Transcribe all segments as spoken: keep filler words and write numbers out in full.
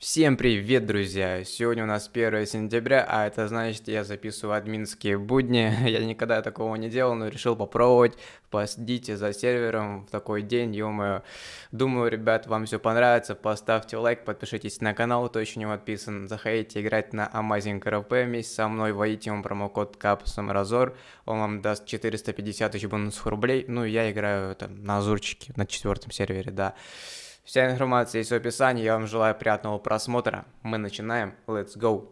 Всем привет, друзья! Сегодня у нас первое сентября, а это значит, я записываю админские будни. Я никогда такого не делал, но решил попробовать. Посидите за сервером в такой день, ё-моё. Думаю, ребят, вам все понравится. Поставьте лайк, подпишитесь на канал, кто еще не подписан. Заходите играть на Amazing эр пи вместе со мной, вводите вам промокод CAPSAMRAZOR. Он вам даст четыреста пятьдесят тысяч бонусных рублей. Ну, я играю там на Азурчике, на четвертом сервере, да. Вся информация есть в описании, я вам желаю приятного просмотра. Мы начинаем, let's go!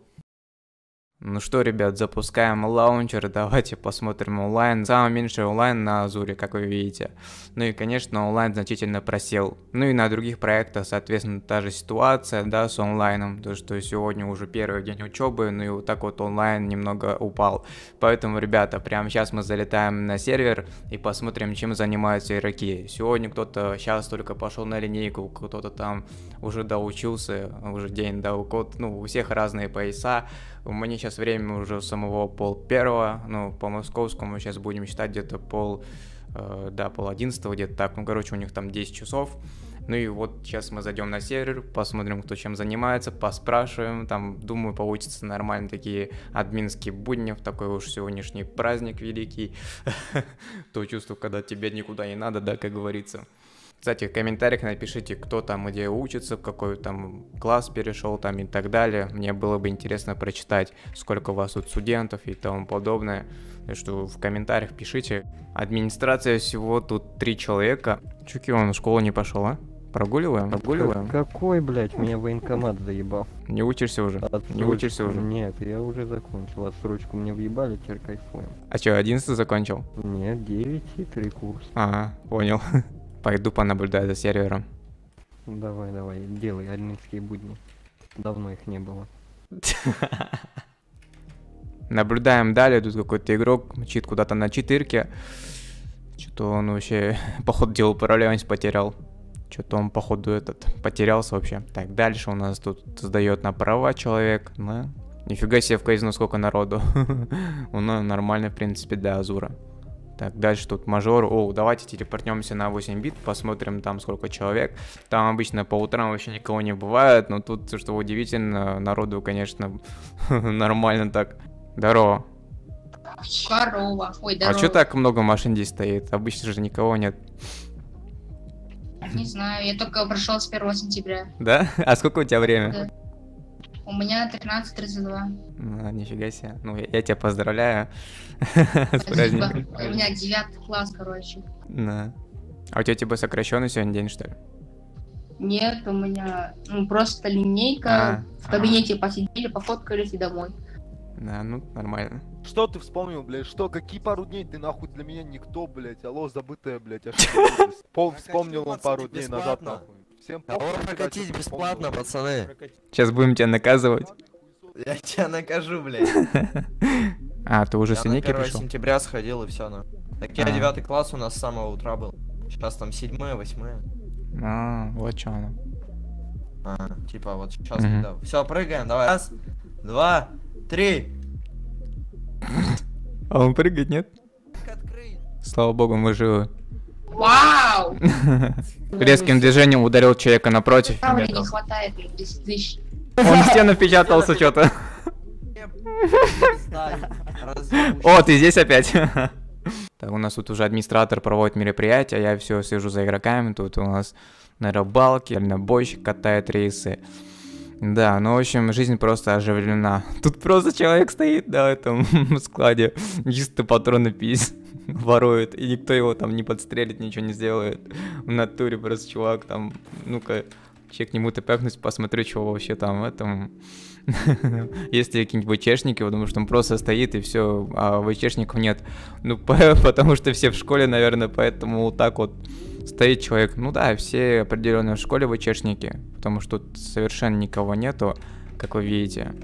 Ну что, ребят, запускаем лаунчер, давайте посмотрим онлайн. Самый меньший онлайн на Азуре, как вы видите. Ну и, конечно, онлайн значительно просел. Ну и на других проектах, соответственно, та же ситуация, да, с онлайном. То, что сегодня уже первый день учебы, ну и вот так вот онлайн немного упал. Поэтому, ребята, прямо сейчас мы залетаем на сервер и посмотрим, чем занимаются игроки. Сегодня кто-то сейчас только пошел на линейку, кто-то там уже доучился, уже день до код. Ну, у всех разные пояса. У меня сейчас время уже самого пол первого, ну, по московскому сейчас будем считать где-то пол, э, да, пол одиннадцатого, где-то так, ну, короче, у них там десять часов, ну, и вот сейчас мы зайдем на сервер, посмотрим, кто чем занимается, поспрашиваем, там, думаю, получится нормально такие админские будни, в такой уж сегодняшний праздник великий, то чувство, когда тебе никуда не надо, да, как говорится. Кстати, в комментариях напишите, кто там где учится, в какой там класс перешел там и так далее. Мне было бы интересно прочитать, сколько у вас тут студентов и тому подобное. Так что в комментариях пишите. Администрация всего тут три человека. Чуки, он в школу не пошел, а? Прогуливаем? Прогуливаем? Какой, блядь, меня военкомат заебал. Не учишься уже? Отсрочку. Не учишься уже? Нет, я уже закончил. Отсрочку мне въебали, теперь кайфуем. А что, одиннадцатый закончил? Нет, девять и три курс. Ага, понял. Пойду понаблюдаю за сервером. Давай, давай, делай админские будни. Давно их не было. Наблюдаем далее, тут какой-то игрок мчит куда-то на четырке. Что-то он вообще, походу, делал управляемость, потерял. Что-то он, походу, этот, потерялся вообще. Так, дальше у нас тут сдает на права человек. На. Нифига себе в казино сколько народу. У нас нормально, в принципе, для Азура. Так, дальше тут мажор. О, давайте телепортнемся на восемь бит, посмотрим там сколько человек. Там обычно по утрам вообще никого не бывает, но тут, что удивительно, народу, конечно, нормально так. Здорово. Здорово. Ой, здорово. А что так много машин здесь стоит? Обычно же никого нет. Не знаю, я только прошел с первого сентября. Да? А сколько у тебя время? Да. У меня тринадцать тридцать два. А, нифига себе. Ну, я, я тебя поздравляю. С праздником. У меня девятый класс, короче. Да. А у тебя типа сокращенный сегодня день, что ли? Нет, у меня ну, просто линейка. А, в кабинете а. посидели, пофоткались и домой. Да, ну, нормально. Что ты вспомнил, блядь? Что? Какие пару дней ты нахуй для меня никто, блядь? Алло, забытая, блядь. Пол вспомнил он пару дней назад, нахуй. Всем похуй, прокатить бесплатно, пацаны. Сейчас будем тебя наказывать. Я тебя накажу, блядь. А, ты уже с линейки пришел? Я на первое сентября сходил и все. Ну. Так я девятый класс у нас с самого утра был. Сейчас там седьмое, восьмое. А, вот что оно. А, типа вот сейчас. Все, прыгаем, давай. Раз, два, три. А он прыгает, нет? Слава богу, мы живы. Вау! Резким движением ударил человека напротив. Там не хватает десять тысяч. Он в стену впечатался что-то. О, ты здесь опять. Так, у нас тут уже администратор проводит мероприятие, я все сижу за игроками. Тут у нас на рыбалке, дальнобойщик катает рейсы. Да, ну в общем, жизнь просто оживлена. Тут просто человек стоит на этом складе, чисто патроны пиздец ворует, и никто его там не подстрелит, ничего не сделает. В натуре просто чувак там, ну-ка, чек к нему топяхнусь, посмотрю, чего вообще там в этом. Если какие-нибудь ВЧшники, потому что он просто стоит и все, а ВЧшников нет. Ну, потому что все в школе, наверное, поэтому вот так вот стоит человек. Ну да, все определенно в школе ВЧшники, потому что тут совершенно никого нету, как вы видите.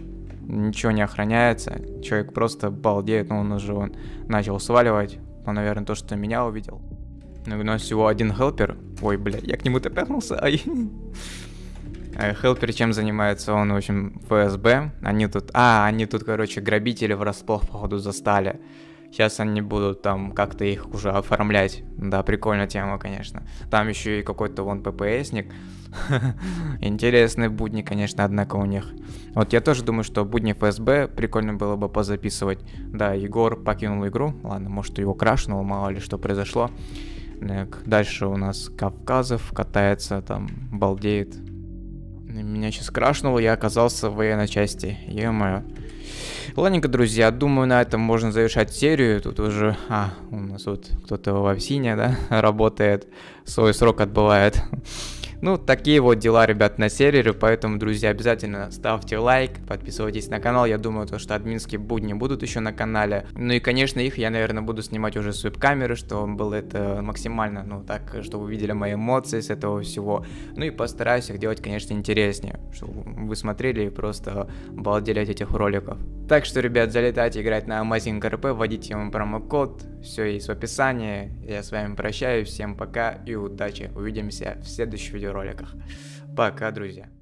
Ничего не охраняется, человек просто балдеет, но он уже он начал сваливать. Он, наверное, то, что меня увидел. Но у нас всего один хелпер. Ой, бля, я к нему топяхнулся. Ай. Хелпер чем занимается? Он, в общем, ФСБ. Они тут... А, они тут, короче, грабители врасплох, походу, застали. Сейчас они будут там как-то их уже оформлять. Да, прикольная тема, конечно. Там еще и какой-то вон ППСник. Интересные будни, конечно, однако у них. Вот я тоже думаю, что будни ФСБ прикольно было бы позаписывать. Да, Егор покинул игру. Ладно, может, его крашнуло, мало ли что произошло. Так, дальше у нас Кавказов катается, там, балдеет. Меня сейчас крашнуло, я оказался в военной части. Е-мое. Ладненько, друзья, думаю, на этом можно завершать серию. Тут уже... А, у нас тут кто-то в Овсине, да, работает. Свой срок отбывает. Ну, такие вот дела, ребят, на сервере. Поэтому, друзья, обязательно ставьте лайк, подписывайтесь на канал. Я думаю, то, что админские будни будут еще на канале. Ну и, конечно, их я, наверное, буду снимать уже с веб-камеры, что было это максимально, ну, так, чтобы вы видели мои эмоции с этого всего. Ну и постараюсь их делать, конечно, интереснее, чтобы вы смотрели и просто обалдели от этих роликов. Так что, ребят, залетайте играть на Amazing эр пи, вводите ему промокод. Все есть в описании. Я с вами прощаюсь. Всем пока и удачи. Увидимся в следующем видео роликах. Пока, друзья.